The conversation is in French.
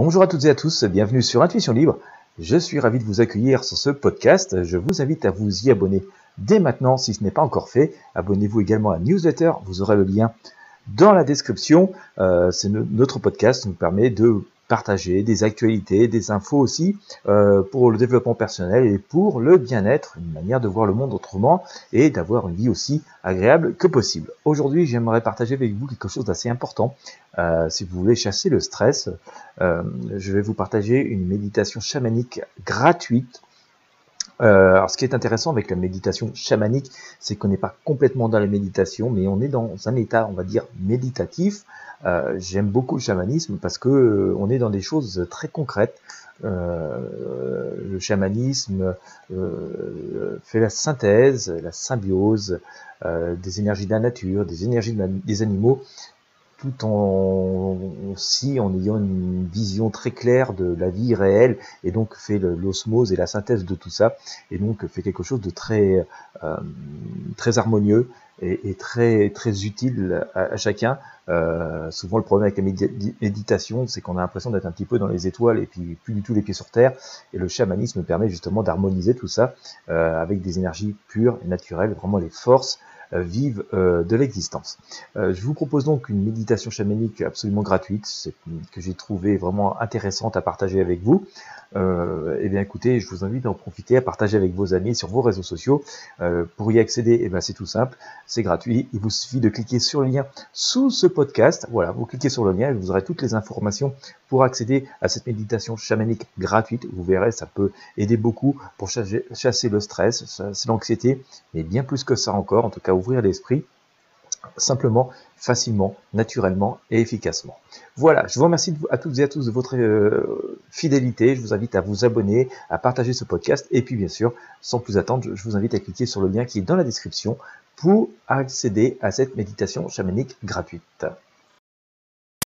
Bonjour à toutes et à tous, bienvenue sur Intuition Libre. Je suis ravi de vous accueillir sur ce podcast. Je vous invite à vous y abonner dès maintenant si ce n'est pas encore fait. Abonnez-vous également à la newsletter, vous aurez le lien dans la description. C'est notre podcast qui nous permet de partager des actualités, des infos aussi pour le développement personnel et pour le bien-être, une manière de voir le monde autrement et d'avoir une vie aussi agréable que possible. Aujourd'hui, j'aimerais partager avec vous quelque chose d'assez important. Si vous voulez chasser le stress, je vais vous partager une méditation chamanique gratuite. Alors ce qui est intéressant avec la méditation chamanique, c'est qu'on n'est pas complètement dans la méditation, mais on est dans un état, on va dire, méditatif. J'aime beaucoup le chamanisme parce que on est dans des choses très concrètes. Le chamanisme fait la synthèse, la symbiose des énergies de la nature, des énergies des animaux, tout en ayant une vision très claire de la vie réelle, et donc fait l'osmose et la synthèse de tout ça, et donc fait quelque chose de très, très harmonieux et très, très utile à chacun. Souvent le problème avec la méditation, c'est qu'on a l'impression d'être un petit peu dans les étoiles et puis plus du tout les pieds sur terre, et le chamanisme permet justement d'harmoniser tout ça avec des énergies pures et naturelles, vraiment les forces vive de l'existence. Je vous propose donc une méditation chamanique absolument gratuite, que j'ai trouvée vraiment intéressante à partager avec vous. Eh bien écoutez, je vous invite à en profiter, à partager avec vos amis sur vos réseaux sociaux. Pour y accéder, eh bien c'est tout simple, c'est gratuit. Il vous suffit de cliquer sur le lien sous ce podcast. Voilà, vous cliquez sur le lien et vous aurez toutes les informations pour accéder à cette méditation chamanique gratuite. Vous verrez, ça peut aider beaucoup pour chasser le stress, l'anxiété, mais bien plus que ça encore, en tout cas ouvrir l'esprit simplement, facilement, naturellement et efficacement. Voilà, je vous remercie à toutes et à tous de votre fidélité, je vous invite à vous abonner, à partager ce podcast et puis bien sûr, sans plus attendre, je vous invite à cliquer sur le lien qui est dans la description pour accéder à cette méditation chamanique gratuite.